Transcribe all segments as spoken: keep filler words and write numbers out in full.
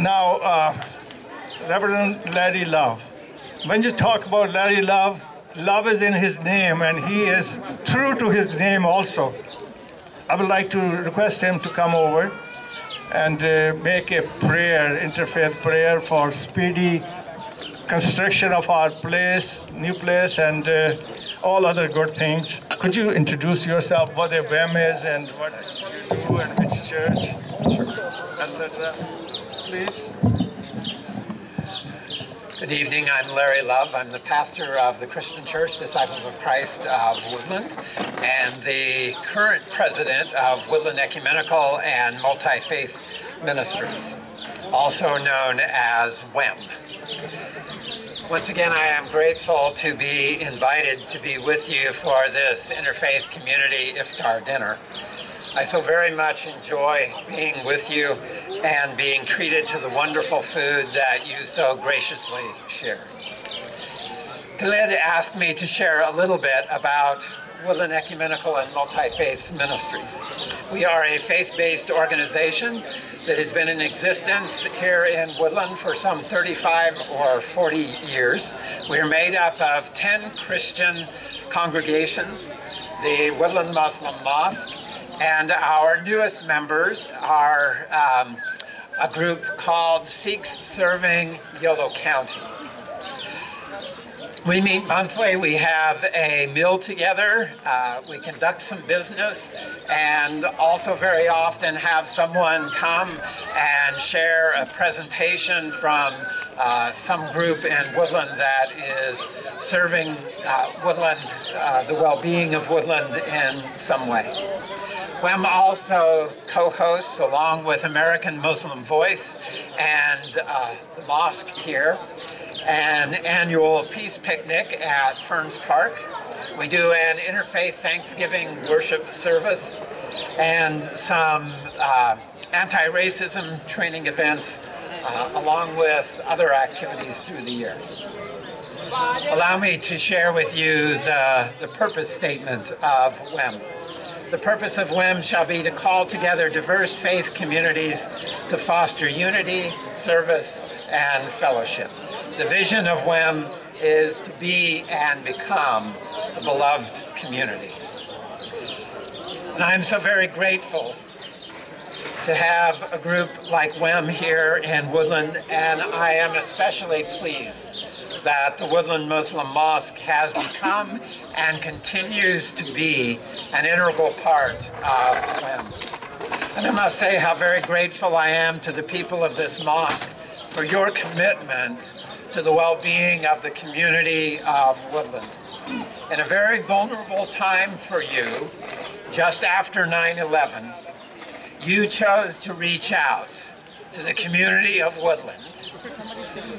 Now, uh, Reverend Larry Love. When you talk about Larry Love, love is in his name, and he is true to his name also. I would like to request him to come over and uh, make a prayer, interfaith prayer for speedy construction of our place, new place, and uh, all other good things. Could you introduce yourself, what a W E M is, and what you do, and which church, et cetera, please? Good evening, I'm Larry Love. I'm the pastor of the Christian Church, Disciples of Christ of Woodland, and the current president of Woodland Ecumenical and Multi-Faith Ministries, also known as W E M. Once again, I am grateful to be invited to be with you for this interfaith community iftar dinner. I so very much enjoy being with you and being treated to the wonderful food that you so graciously share. Khalid asked me to share a little bit about Woodland Ecumenical and Multi-Faith Ministries. We are a faith-based organization that has been in existence here in Woodland for some thirty-five or forty years. We are made up of ten Christian congregations, the Woodland Muslim Mosque, and our newest members are um, a group called Sikhs Serving Yolo County. We meet monthly, we have a meal together, uh, we conduct some business, and also very often have someone come and share a presentation from uh, some group in Woodland that is serving uh, Woodland, uh, the well-being of Woodland in some way. W E M also co-hosts, along with American Muslim Voice and uh, the mosque here, an annual peace picnic at Ferns Park. We do an interfaith Thanksgiving worship service and some uh, anti-racism training events, uh, along with other activities through the year. Allow me to share with you the, the purpose statement of W E M. The purpose of W E M shall be to call together diverse faith communities to foster unity, service, and fellowship. The vision of W E M is to be and become the beloved community. And I'm so very grateful to have a group like W E M here in Woodland, and I am especially pleased that the Woodland Muslim Mosque has become and continues to be an integral part of W E M. And I must say how very grateful I am to the people of this mosque for your commitment to the well-being of the community of Woodland. In a very vulnerable time for you, just after nine eleven, you chose to reach out to the community of Woodland,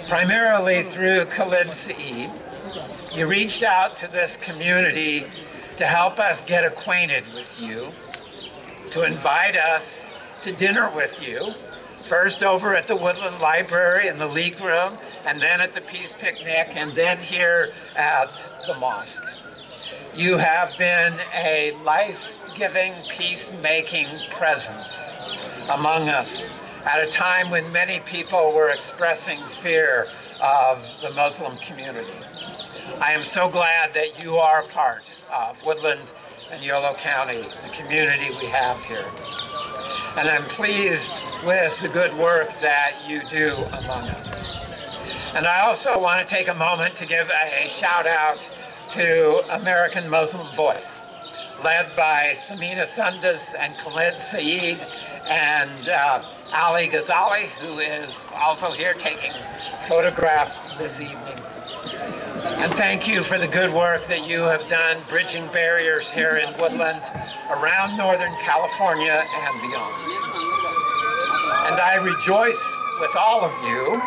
primarily through Khalid Saeed. You reached out to this community to help us get acquainted with you, to invite us to dinner with you, first over at the Woodland Library in the League Room, and then at the Peace Picnic, and then here at the mosque. You have been a life-giving, peacemaking presence among us at a time when many people were expressing fear of the Muslim community. I am so glad that you are a part of Woodland and Yolo County, the community we have here. And I'm pleased with the good work that you do among us. And I also want to take a moment to give a shout out to American Muslim Voice, led by Samina Sundas and Khalid Saeed and uh, Ali Ghazali, who is also here taking photographs this evening. And thank you for the good work that you have done bridging barriers here in Woodland, around Northern California and beyond. And I rejoice with all of you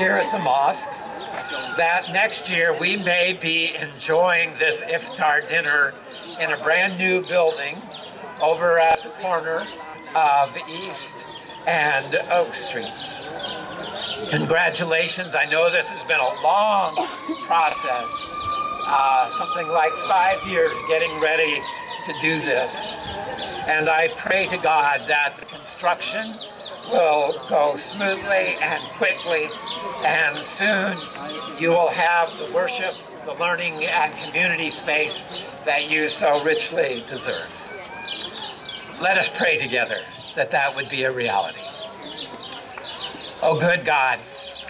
here at the mosque that next year we may be enjoying this iftar dinner in a brand new building over at the corner of East and Oak Streets. Congratulations, I know this has been a long process, uh, something like five years getting ready to do this. And I pray to God that the construction will go smoothly and quickly, and soon you will have the worship, the learning, and community space that you so richly deserve. Let us pray together that that would be a reality. Oh, good God,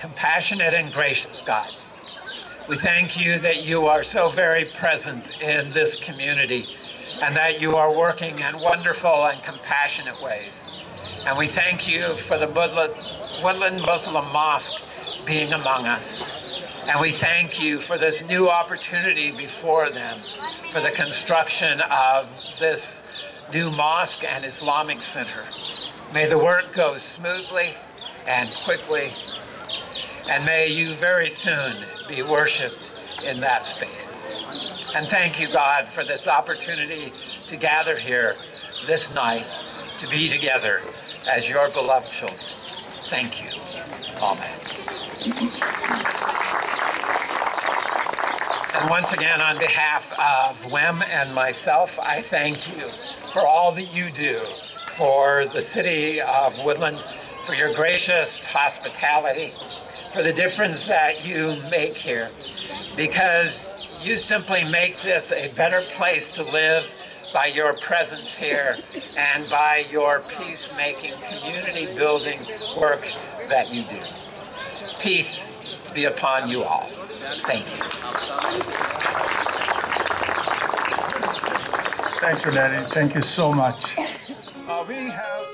compassionate and gracious God, we thank you that you are so very present in this community and that you are working in wonderful and compassionate ways. And we thank you for the Woodland Muslim Mosque being among us. And we thank you for this new opportunity before them, for the construction of this new mosque and Islamic Center. May the work go smoothly and quickly, and may you very soon be worshiped in that space. And thank you, God, for this opportunity to gather here this night, to be together as your beloved children. Thank you. Amen. And once again, on behalf of Wem and myself, I thank you for all that you do for the city of Woodland, for your gracious hospitality, for the difference that you make here, because you simply make this a better place to live by your presence here and by your peacemaking, community-building work that you do. Peace be upon you all. Thank you. Thank you, Larry. Thank you so much. Uh, we have